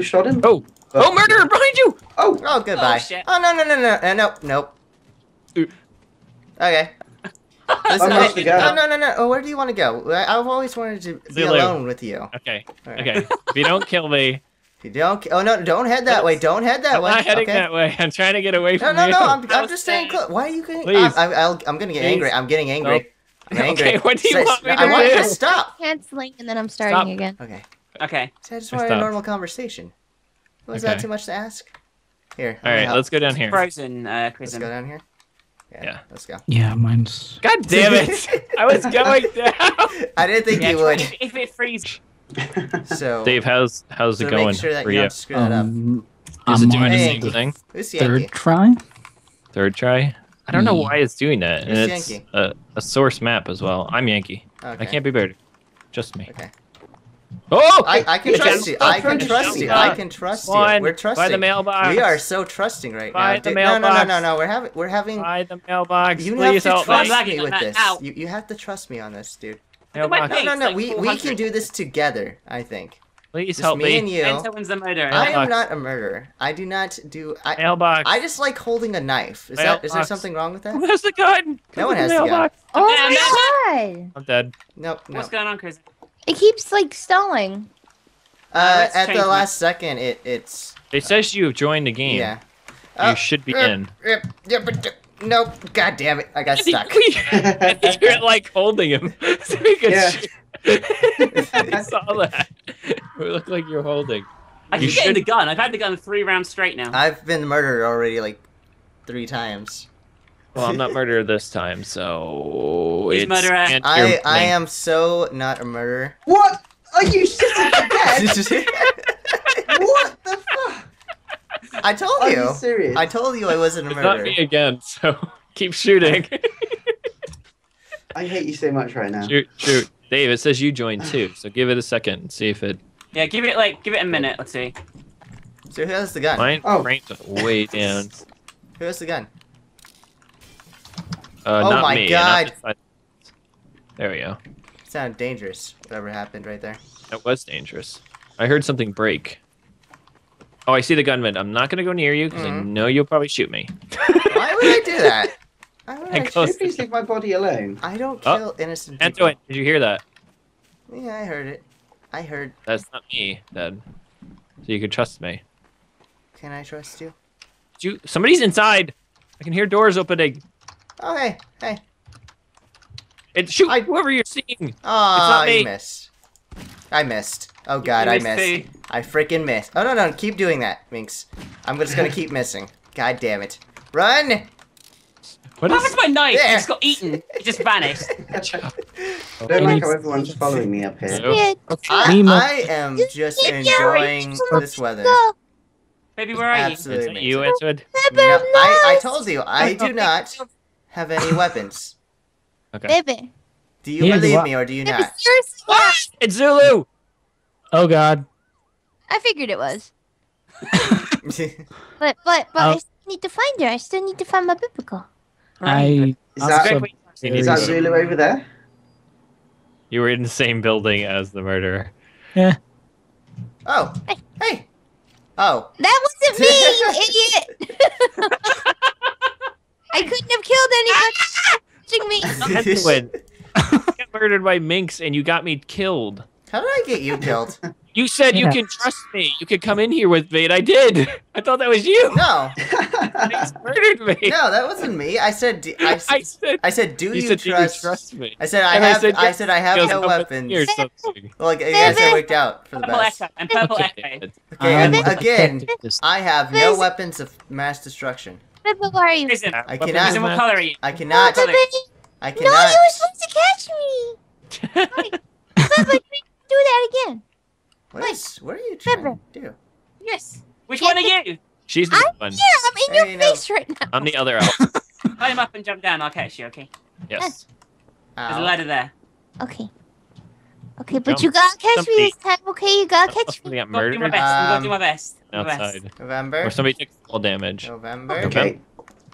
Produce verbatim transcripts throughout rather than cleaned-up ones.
Shot him. Oh! But, oh, murderer behind you! Oh! Oh, goodbye. Oh, shit. Oh, no, no, no, no, uh, nope, nope. Ooh. Okay. Listen, I, I, go. No, no, no, no. Oh, where do you want to go? I, I've always wanted to be Zulu. alone with you. Okay. Right. Okay. If you don't kill me. If you don't. Oh, no, don't head that way. Don't head that I'm way. I'm not heading okay. that way. I'm trying to get away from you. No, no, no. You. I'm, I'm just staying close. Why are you getting. Please. I, I, I'll, I'm going to get Please. angry. I'm getting angry. Nope. I'm angry. Okay, what do you so, want me to I do? I want you to stop. Canceling, and then I'm starting stop. again. Okay. Okay. So I just wanted I a normal conversation. Was okay. that too much to ask? Here. All right, help. let's go down here. Frozen, uh, Let's go down here. Yeah, yeah. Let's go. Yeah, mine's. God damn it! I was going down. I didn't think yeah, you would. If it freezes. So. Dave, how's how's so it going? Make sure that for you don't screw that up. Um, Is I'm it doing the same thing? Who's Yankee? Third try. Third try. I don't know why it's doing that. Who's and it's Yankee? A, a source map as well. I'm Yankee. Okay. I can't be buried. Just me. Okay. Oh! I, I can trust you. I can trust you. I can trust you. We're trusting. By the mailbox. We are so trusting right now. Dude, the mailbox. No, no, no, no, no. We're having. We're having. By the mailbox. You Please have to help trust me, me with this. Out. You you have to trust me on this, dude. Mailbox. No, no, no. Like we we can do this together. I think. Please just help me. Me and you. Antoine's a murderer. I am not a murderer. I do not do. I, mailbox. I just like holding a knife. Is mailbox. that is there something wrong with that? Who has the gun? No one has the gun. Oh my god! I'm dead. Nope. What's going on, Chris? It keeps like stalling. Uh, at the last second, it it's. It says you have joined the game. Yeah. You oh, should be rip, in. Rip, rip, rip, rip. Nope. God damn it! I got stuck. I think you're like holding him. So we could yeah. shoot. I saw that. We look like you're holding. I keep getting the gun. I've had the gun three rounds straight now. I've been murdered already like three times. Well, I'm not murderer this time, so He's it's murderer. I I am so not a murderer. What are you shitting again? What the fuck? I told are you. you serious? I told you I wasn't a murderer. It's not me again, so keep shooting. I hate you so much right now. Shoot, shoot, Dave. It says you joined too, so give it a second and see if it. Yeah, give it like give it a minute. Let's see. So who has the gun? Mine oh. frames way down. Who has the gun? Uh, oh not my me, god! Not there we go. Sounded dangerous, whatever happened right there. That was dangerous. I heard something break. Oh, I see the gunman. I'm not gonna go near you because mm-hmm. I know you'll probably shoot me. Why would I do that? I would I should please leave my body alone. I don't kill oh, innocent people. Antoine, did you hear that? Yeah, I heard it. I heard. That's not me, Dad. So you can trust me. Can I trust you? Did you? Somebody's inside. I can hear doors opening. Oh, hey, hey. And shoot I, whoever you're seeing. Oh, you missed. I missed. Oh, God, missed I missed. Me. I freaking missed. Oh, no, no, keep doing that, Minx. I'm just going to keep missing. God damn it. Run! What happened to my knife? There. It just got eaten. It just vanished. I don't like how everyone's following me up here. Okay. I, I am just enjoying this weather. Baby, where are you? Absolutely. You answered. No, I, I told you, I do not... have any weapons. Okay. Baby. Do you yeah, believe me or do you Baby, not? Seriously? What? It's Zulu! Oh god. I figured it was. but but but um, I still need to find her. I still need to find my biblical. Right. I is that, so is that Zulu over there? You were in the same building as the murderer. Yeah. Oh. Hey. Hey. Oh. That wasn't me, you idiot! I couldn't have killed anyone watching me. I got murdered by Minx and you got me killed. How did I get you killed? You said yeah. you can trust me. You could come in here with me, and I did. I thought that was you. No. Minx murdered me. No, that wasn't me. I said, I, I said, I said, do you, you, said, trust... do you trust me? I said, I and have, I said, I said, I have no weapons. Or something. Well, like, I guess I worked out for the best. And purple okay, okay, again, I have no weapons of mass destruction. What are you? I cannot. What color are you? I cannot. Oh, I cannot. No, you were supposed to catch me. Bubba, do that again. What, is, what are you trying Bubba. to do? Yes. Which yeah. one are you? She's the I'm, one. Yeah, I'm in hey, your no. face right now. I'm the other elf. Climb up and jump down. I'll catch you, okay? Yes. Ow. There's a ladder there. Okay. Okay, but jump. you gotta catch somebody. me this time, okay? You gotta catch oh, me. I'm gonna do my best. Um, I'm gonna do my best. Outside. November. Or somebody took full damage. November. Okay.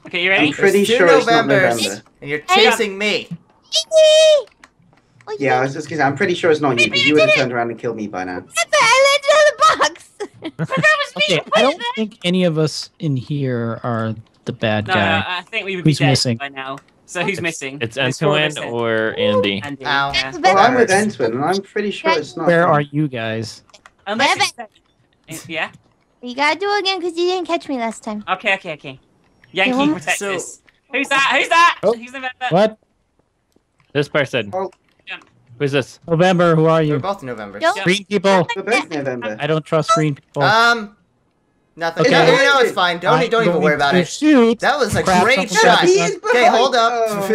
Okay, you ready? I'm pretty it's sure it's not November. And you're chasing me. Yeah, I was just gonna say, I'm pretty sure it's not you, but you would have turned around and killed me by now. I landed on the box. That was me. Okay, I don't think any of us in here are the bad no, guy. No, I think we would be who's dead missing? By now. So who's it's, missing? It's Antoine or Andy. Andy. Ow. Yeah. Well, I'm with Antoine, and I'm pretty sure it's not. Where are you guys? Unless it's, yeah. You gotta do it again because you didn't catch me last time. Okay, okay, okay. Yankee yeah. protect so, us. Who's that? Who's that? Oh. Who's November? What? This person. Oh. Who's this? November, who are you? We're both November. Don't green people. We're both November. I don't trust green people. Um, nothing. Okay. No, no, it's fine. Don't, don't, don't even worry about it. Shoot. That was a Crap, great shot. Okay, hold up. Oh.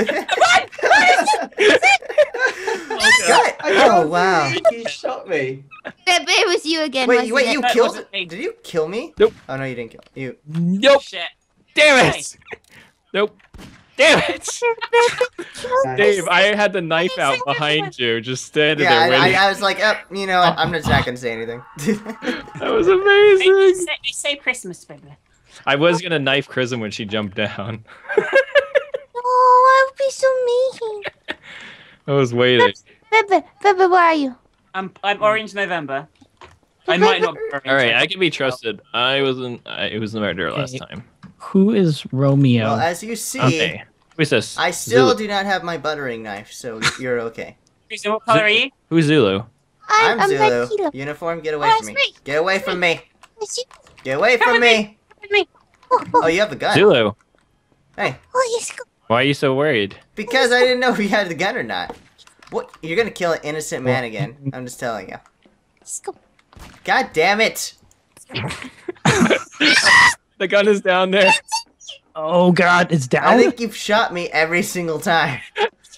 God. Oh, wow. He shot me. That it was you again. Wait, wait, you that killed? Did you kill me? Nope. Oh, no, you didn't kill you. Nope. Shit. Damn it. Nope. Damn it! Dave, I had the knife out behind you, just standing yeah, there waiting. I, I was like, oh, you know, I'm not not gonna say anything. That was amazing! You say, you say Christmas, baby. I was gonna knife Krism when she jumped down. Oh, I would be so mean. I was waiting. Bebe, Bebe, where are you? I'm, I'm Orange November. I might not be Orange. Alright, I can be trusted. I wasn't, it was the murderer last time. Who is Romeo? Well, as you see, okay. Who's this? I still Zulu. do not have my buttering knife, so you're okay. What color are you? Who's Zulu? I'm, I'm Zulu. Zulu. Uniform, get away oh, from me. me. Get away from me. Get away from me. me. Oh, you have a gun. Zulu. Hey. Oh, yes. Why are you so worried? Because I didn't know if you had the gun or not. What? You're going to kill an innocent man again. I'm just telling you. Let's go. God damn it. The gun is down there. Oh God, it's down. I think you've shot me every single time.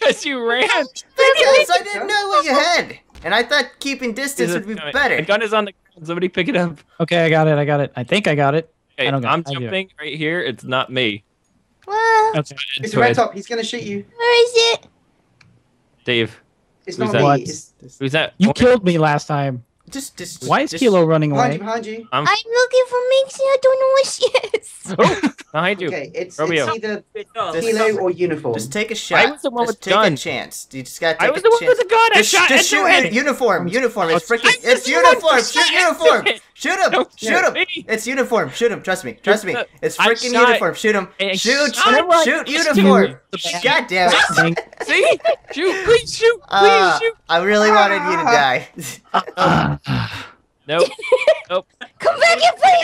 Yes, you ran. Because I didn't know what you had, and I thought keeping distance would be better. The gun is on the ground. Somebody pick it up. Okay, I got it. I got it. I think I got it. Okay, I don't I'm it. jumping right here. It's not me. Well, okay. It's right top. He's gonna shoot you. Where is it? Dave. It's not me. It's, it's, who's that? You killed me last time. Just, just, Why is just, Kilo running away? Behind you, behind you. I'm, I'm looking for Minx and I don't know where she is. Oh, behind you. Okay, it's, it's either Kilo or Uniform. Just take a shot. I was the one just with the gun. Take a chance. You just gotta take I was a the one chance. with the gun. I just, shot just shoot him. Uniform. Uniform. It's freaking. It's Uniform. Shoot Uniform. Shoot him. No, shoot him. Me. It's Uniform. Shoot him. Trust me. Trust me. It's freaking Uniform. Shoot him. Shoot. Shoot Uniform. God damn it. See? Shoot. Please shoot. Please shoot. I really wanted you to die. Uh, nope. Nope. Come back and play.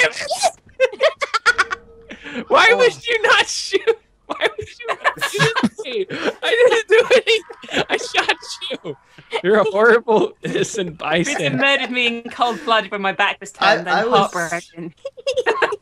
Why oh. would you not shoot? Why would you not shoot me? I didn't do anything. I shot you. You're a horrible innocent bystander. You murdered me in cold blood when my back was turned. I, I was.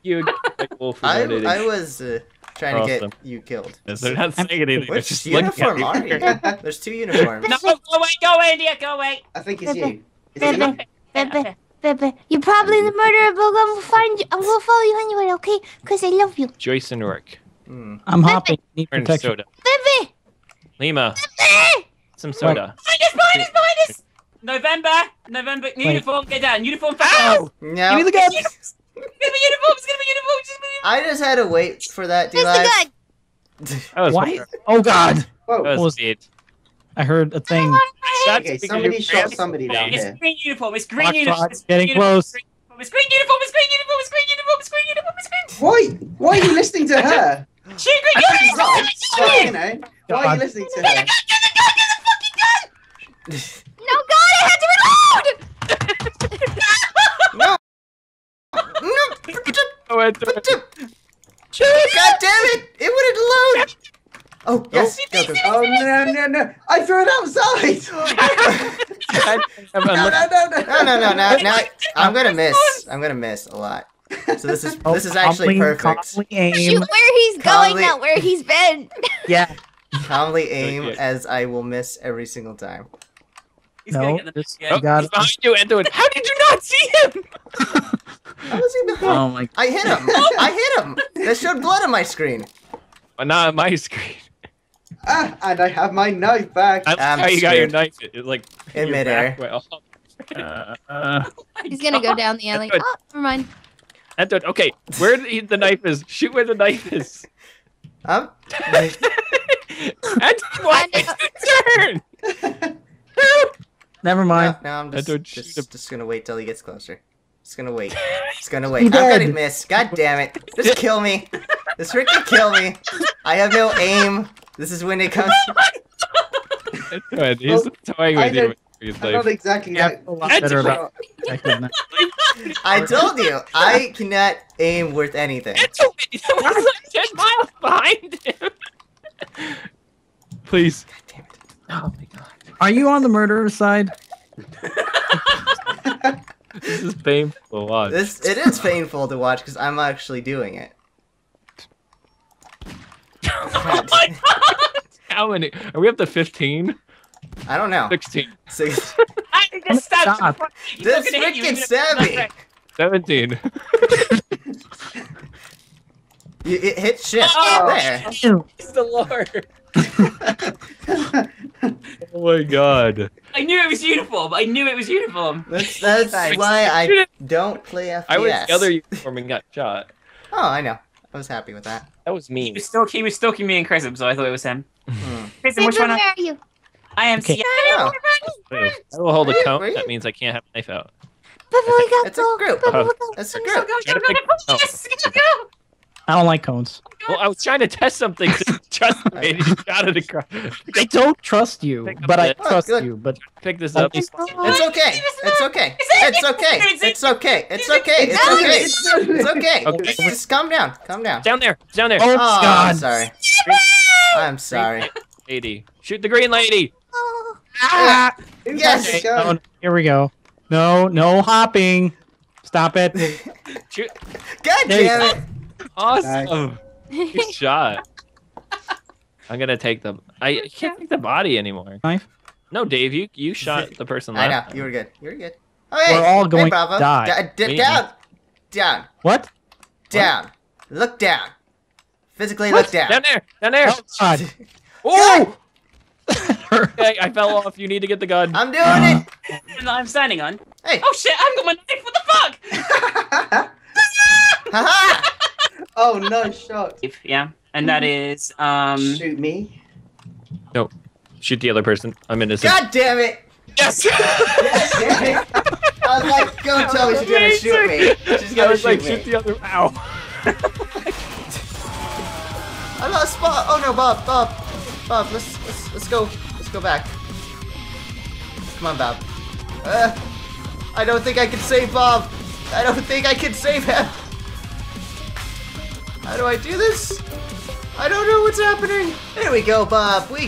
you like wolf I, I was uh, trying awesome. to get you killed. Yes, they're not saying anything. Which just uniform are you? There's two uniforms. No, go away, go away, India, go away. I think it's you. Bebe, Bebe, Bebe, you're probably the murderer, but I will find you. I will follow you anyway, okay? Because I love you. Joyce and Rourke. Mm. I'm Bebe. hopping. Need protection. Soda. Bebe! Lima. Bebe! Some soda. Behind us, behind us, behind us! November, November, Wait. uniform, get down. Uniform, fast! No. Give me the gun! It's gonna be uniform, it's gonna be uniform, just be uniform. I just had to wait for that, dude. That was Why? Oh, God. Whoa. That was it. I heard a thing. Okay, somebody shot somebody down here. It's green uniform. It's green uniform. It's getting close. It's green uniform. It's green uniform. It's green uniform. It's green uniform. It's green. Why? Why are you listening to her? She green uniform. Why are you listening to her? Get the gun! Get the gun! Get the fucking gun! No, God, I had to reload. No. No. God damn it! It wouldn't load. Oh, yes. Go, go, go. Oh, no, no, no. I threw it outside. no, no, no, no, no, no, no, no, no. I'm going to miss. I'm going to miss a lot. So this is this is actually perfect. Shoot where he's going, not where he's been. Yeah. Calmly aim as I will miss every single time. He's no, gonna get the yeah, oh, got he's behind you, Antoine. How did you not see him? How was he behind? Oh, my God. I hit him. I hit him. That showed blood on my screen. But not on my screen. Ah, and I have my knife back. I how you scared. got your knife. It, it like in midair. Well. Uh, uh, oh He's gonna God. go down the alley. Oh, never mind. Antoine, okay, where the, the knife is. Shoot where the knife is. Um. Antoine, why did you turn? Never mind. No, no, I'm just, just, just gonna wait till he gets closer. Just gonna wait. Just gonna wait. I'm gonna miss. God damn it. Just kill me. This trick can kill me. I have no aim. This is when it comes. He's well, toying with I you. With I'm not exactly yeah, that. A lot I, better about I told you, I cannot aim worth anything. Entoan was like ten miles behind him. Please. God damn it. Oh my god. Are you on the murderer's side? This is painful to watch. This, it is painful to watch because I'm actually doing it. Oh my god! How many? Are we up to fifteen? I don't know. sixteen. Six. I just stopped. This freaking savvy. seventeen. you, it hit shit. Oh, there. It's the Lord. Oh my god. I knew it was uniform. I knew it was uniform. That's, that's why I don't play F P S. I was the other uniform and got shot. Oh, I know. I was happy with that. That was mean. He was stalking, he was stalking me and Krism, so I thought it was him. Mm. Krism, which one are you? I am okay. Seattle. I will hold a count. That means I can't have a knife out. It's a group. It's a group. I don't like cones. Well, I was trying to test something. Trust me. You shot it across. I don't trust you, but I trust you. But pick this up. It's okay. It's okay. It's okay. It's okay. It's okay. It's okay. It's okay. Just calm down. Calm down. Down there. Down there. Oh God. I'm sorry. I'm sorry. Lady, shoot the green lady. Ah! Yes! Oh, here we go. No, no hopping. Stop it. Shoot. God damn it! Awesome. Good shot. I'm gonna take the. I can't take the body anymore. Knife? No, Dave. You you shot the person. Left. I know. You were good. You were good. Oh, hey. We're all going hey, to die. D d down. Down. What? Down. What? Look down. Physically what? Look down. Down there. Down there. Oh God. Oh! Okay, I fell off. You need to get the gun. I'm doing uh, it. I'm standing on. Hey. Oh shit! I'm going to knife. What the fuck? Oh no! Shot. Yeah, and that is um. Shoot me. No, shoot the other person. I'm innocent. God damn it! Yes. God damn it! I was like, go tell me she's gonna shoot me. She's gonna I was shoot like, me. Shoot the other. Ow! I lost spot. Oh no, Bob! Bob! Bob, let's, let's let's go let's go back. Come on, Bob. Uh, I don't think I can save Bob. I don't think I can save him. How do I do this? I don't know what's happening. There we go, Bob. We.